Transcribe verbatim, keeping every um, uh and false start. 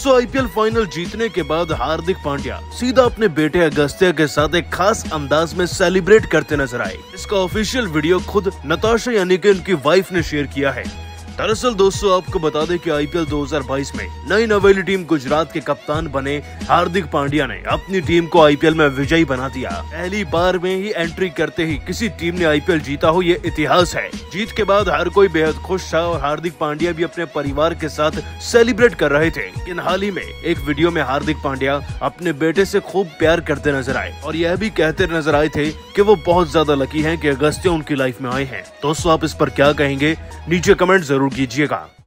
दोस्तों IPL final जीतने के बाद हार्दिक पांड्या सीधा अपने बेटे अगस्त्य के साथ एक खास अंदाज में सेलिब्रेट करते नजर आए। इसका ऑफिशियल वीडियो खुद नताशा यानी कि उनकी वाइफ ने शेयर किया है। दरअसल दोस्तों आपको बता दें कि आईपीएल दो हज़ार बाईस में नई नवेली टीम गुजरात के कप्तान बने हार्दिक पांड्या ने अपनी टीम को आईपीएल में विजयी बना दिया। पहली बार में ही एंट्री करते ही किसी टीम ने आईपीएल जीता हो, ये इतिहास है। जीत के बाद हर कोई बेहद खुश था और हार्दिक पांड्या भी अपने परिवार के साथ सेलिब्रेट कर रहे थे। लेकिन हाल ही में एक वीडियो में हार्दिक पांड्या अपने बेटे से खूब प्यार करते नजर आए और यह भी कहते नजर आए थे कि वो बहुत ज्यादा लकी है कि अगस्त्य उनकी लाइफ में आए हैं। दोस्तों आप इस पर क्या कहेंगे नीचे कमेंट जरूर कीजिएगा।